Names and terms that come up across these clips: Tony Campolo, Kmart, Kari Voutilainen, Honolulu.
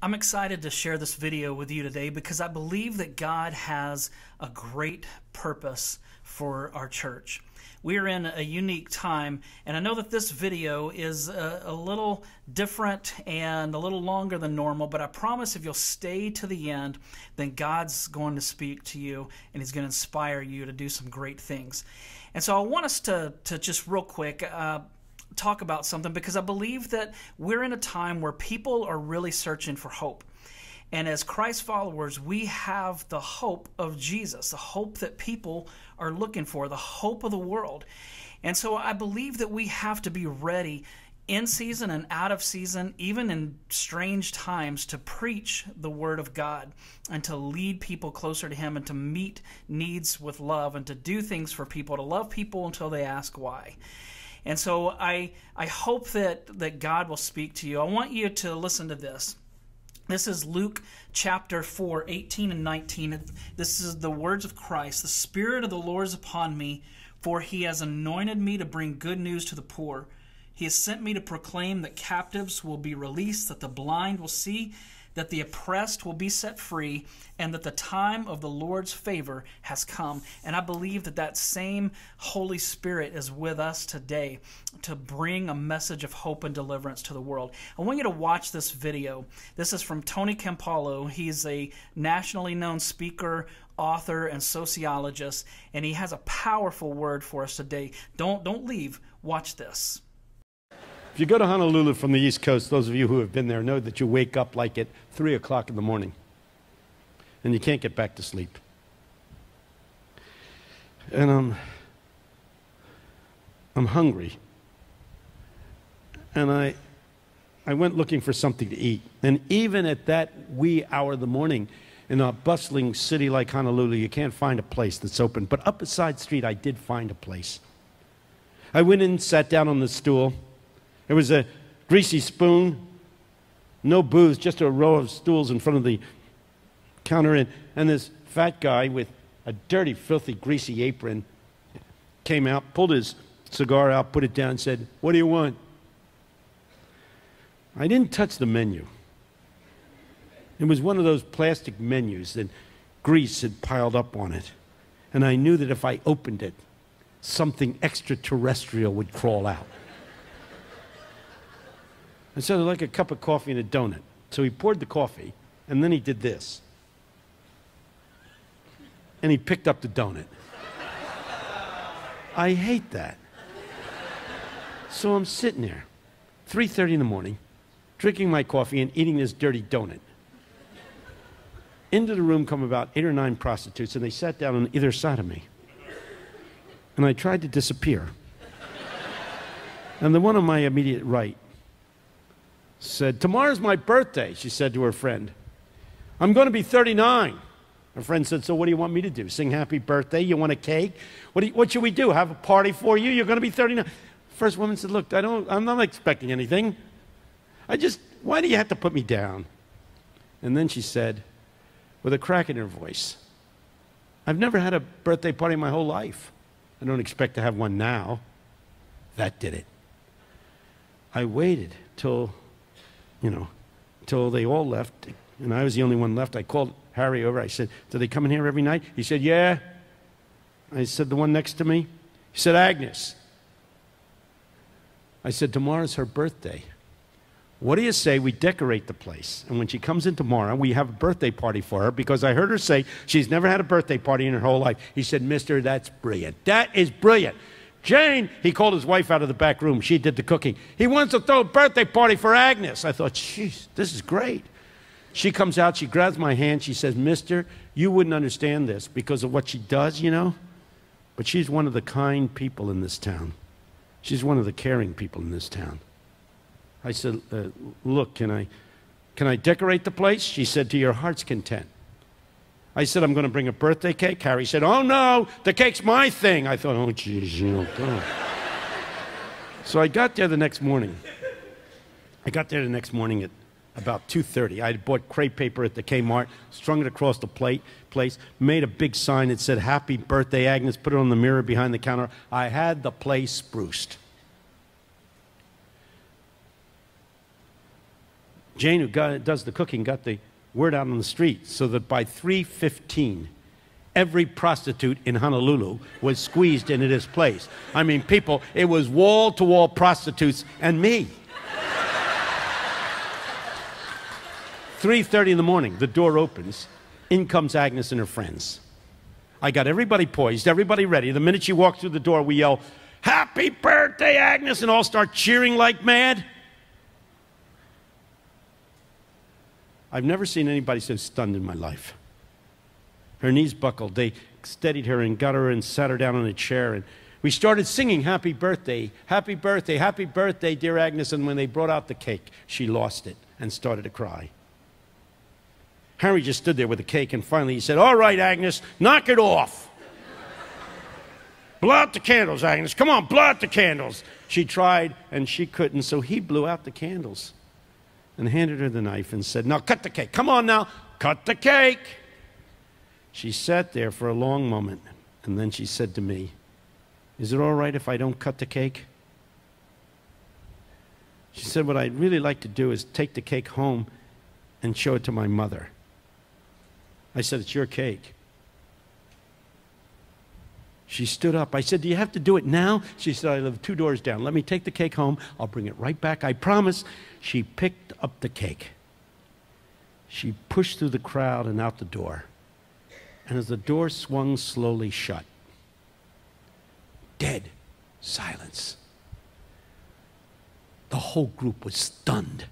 I'm excited to share this video with you today because I believe that God has a great purpose for our church. We're in a unique time, and I know that this video is a little different and a little longer than normal, but I promise if you'll stay to the end, then God's going to speak to you, and He's going to inspire you to do some great things. And so I want us to just real quick talk about something, because I believe that we're in a time where people are really searching for hope. And as Christ followers, we have the hope of Jesus, the hope that people are looking for, the hope of the world. And so I believe that we have to be ready in season and out of season, even in strange times, to preach the Word of God and to lead people closer to Him and to meet needs with love and to do things for people, to love people until they ask why. And so I hope that God will speak to you. I want you to listen to this. This is Luke chapter 4, 18 and 19. This is the words of Christ. The Spirit of the Lord is upon me, for He has anointed me to bring good news to the poor. He has sent me to proclaim that captives will be released, that the blind will see, that the oppressed will be set free, and that the time of the Lord's favor has come. And I believe that same Holy Spirit is with us today to bring a message of hope and deliverance to the world. I want you to watch this video. This is from Tony Campolo. He's a nationally known speaker, author, and sociologist, and he has a powerful word for us today. Don't leave. Watch this. If you go to Honolulu from the East Coast, those of you who have been there know that you wake up like at 3 o'clock in the morning and you can't get back to sleep. And I'm hungry. And I went looking for something to eat. And even at that wee hour of the morning in a bustling city like Honolulu, you can't find a place that's open. But up a side street, I did find a place. I went in, sat down on the stool. There was a greasy spoon, no booze, just a row of stools in front of the counter. And this fat guy with a dirty, filthy, greasy apron came out, pulled his cigar out, put it down, and said, "What do you want?" I didn't touch the menu. It was one of those plastic menus that grease had piled up on it. And I knew that if I opened it, something extraterrestrial would crawl out. I said, "I'd like a cup of coffee and a donut." So he poured the coffee, and then he did this. And he picked up the donut. I hate that. So I'm sitting there, 3:30 in the morning, drinking my coffee and eating this dirty donut. Into the room come about 8 or 9 prostitutes, and they sat down on either side of me. And I tried to disappear. And the one on my immediate right said, "Tomorrow's my birthday," she said to her friend. "I'm going to be 39. Her friend said, "So what do you want me to do? Sing happy birthday? You want a cake? What should we do? Have a party for you? You're going to be 39. First woman said, "Look, I'm not expecting anything. Why do you have to put me down?" And then she said, with a crack in her voice, "I've never had a birthday party in my whole life. I don't expect to have one now." That did it. I waited till they all left, and I was the only one left. I called Harry over. I said, "Do they come in here every night?" He said, "Yeah." I said, "The one next to me?" He said, "Agnes." I said, "Tomorrow's her birthday. What do you say we decorate the place? And when she comes in tomorrow, we have a birthday party for her, because I heard her say she's never had a birthday party in her whole life." He said, "Mister, that's brilliant. That is brilliant. Jane," he called his wife out of the back room. She did the cooking. "He wants to throw a birthday party for Agnes." I thought, "Jeez, this is great." She comes out. She grabs my hand. She says, "Mister, you wouldn't understand this because of what she does, you know. But she's one of the kind people in this town. She's one of the caring people in this town." I said, "Look, can I decorate the place?" She said, "To your heart's content." I said, "I'm going to bring a birthday cake." Harry said, "Oh, no, the cake's my thing." I thought, "Oh, geez, God." So I got there the next morning. I got there the next morning at about 2:30. I had bought crepe paper at the Kmart, strung it across the place, made a big sign that said, "Happy Birthday, Agnes," put it on the mirror behind the counter. I had the place spruced. Jane, who does the cooking, got the word out on the street so that by 3:15, every prostitute in Honolulu was squeezed into this place. I mean, people, it was wall-to-wall prostitutes and me. 3:30 in the morning, the door opens. In comes Agnes and her friends. I got everybody poised, everybody ready. The minute she walked through the door, we yell, "Happy birthday, Agnes!" and all start cheering like mad. I've never seen anybody so stunned in my life. Her knees buckled. They steadied her and got her and sat her down on a chair. And we started singing, "Happy birthday, happy birthday, happy birthday, dear Agnes." And when they brought out the cake, she lost it and started to cry. Harry just stood there with the cake, and finally he said, "All right, Agnes, knock it off. Blow out the candles, Agnes. Come on, blow out the candles." She tried, and she couldn't, so he blew out the candles and handed her the knife and said, "Now cut the cake. Come on now, cut the cake." She sat there for a long moment, and then she said to me, "Is it all right if I don't cut the cake?" She said, "What I'd really like to do is take the cake home and show it to my mother." I said, "It's your cake." She stood up. I said, "Do you have to do it now?" She said, "I live 2 doors down. Let me take the cake home. I'll bring it right back. I promise." She picked up the cake. She pushed through the crowd and out the door. And as the door swung slowly shut, dead silence. The whole group was stunned.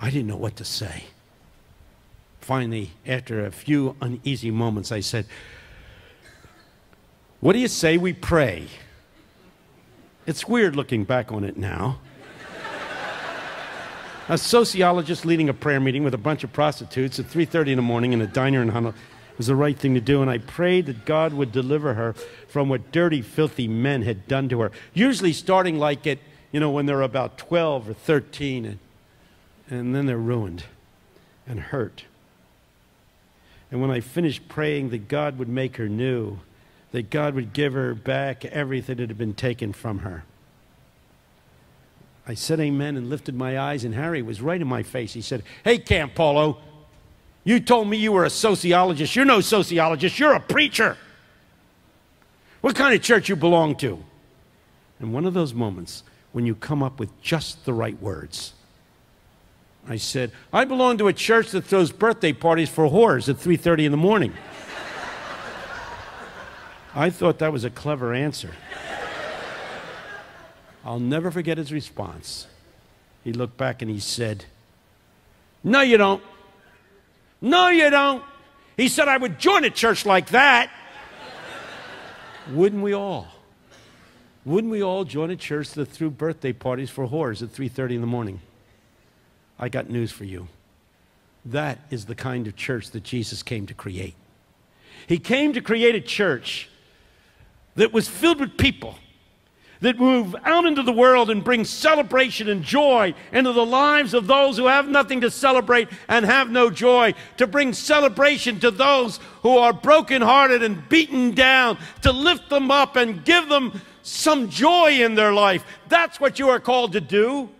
I didn't know what to say. Finally, after a few uneasy moments, I said, "What do you say we pray?" It's weird looking back on it now. A sociologist leading a prayer meeting with a bunch of prostitutes at 3:30 in the morning in a diner in Honolulu was the right thing to do, and I prayed that God would deliver her from what dirty, filthy men had done to her, usually starting like at, you know, when they're about 12 or 13, and then they're ruined and hurt. And when I finished praying that God would make her new, that God would give her back everything that had been taken from her, I said amen and lifted my eyes, and Harry was right in my face. He said, "Hey, Campolo, you told me you were a sociologist. You're no sociologist. You're a preacher. What kind of church you belong to?" And one of those moments when you come up with just the right words. I said, "I belong to a church that throws birthday parties for whores at 3:30 in the morning." I thought that was a clever answer. I'll never forget his response. He looked back and he said, "No, you don't. No, you don't." He said, "I would join a church like that." Wouldn't we all? Wouldn't we all join a church that threw birthday parties for whores at 3:30 in the morning? I got news for you. That is the kind of church that Jesus came to create. He came to create a church that was filled with people that move out into the world and bring celebration and joy into the lives of those who have nothing to celebrate and have no joy, to bring celebration to those who are brokenhearted and beaten down, to lift them up and give them some joy in their life. That's what you are called to do.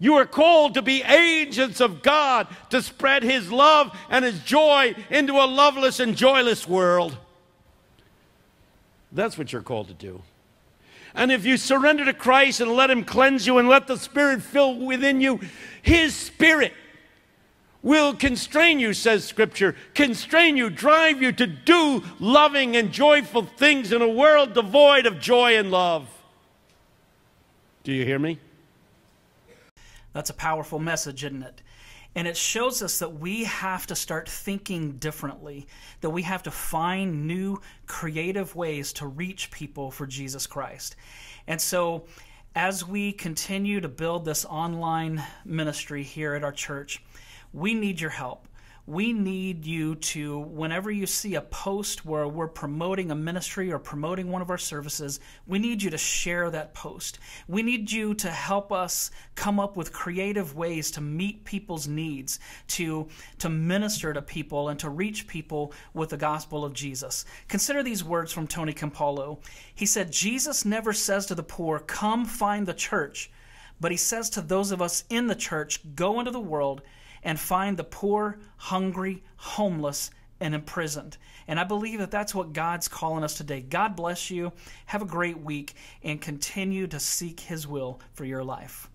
You are called to be agents of God, to spread His love and His joy into a loveless and joyless world. That's what you're called to do. And if you surrender to Christ and let Him cleanse you and let the Spirit fill within you, His Spirit will constrain you, says Scripture, constrain you, drive you to do loving and joyful things in a world devoid of joy and love. Do you hear me? That's a powerful message, isn't it? And it shows us that we have to start thinking differently, that we have to find new creative ways to reach people for Jesus Christ. And so as we continue to build this online ministry here at our church, we need your help. We need you to, whenever you see a post where we're promoting a ministry or promoting one of our services, we need you to share that post. We need you to help us come up with creative ways to meet people's needs, to minister to people and to reach people with the gospel of Jesus. Consider these words from Tony Campolo. He said, "Jesus never says to the poor, 'Come find the church,' But he says to those of us in the church, go into the world and find the poor, hungry, homeless, and imprisoned. And I believe that that's what God's calling us today. God bless you. Have a great week and continue to seek His will for your life.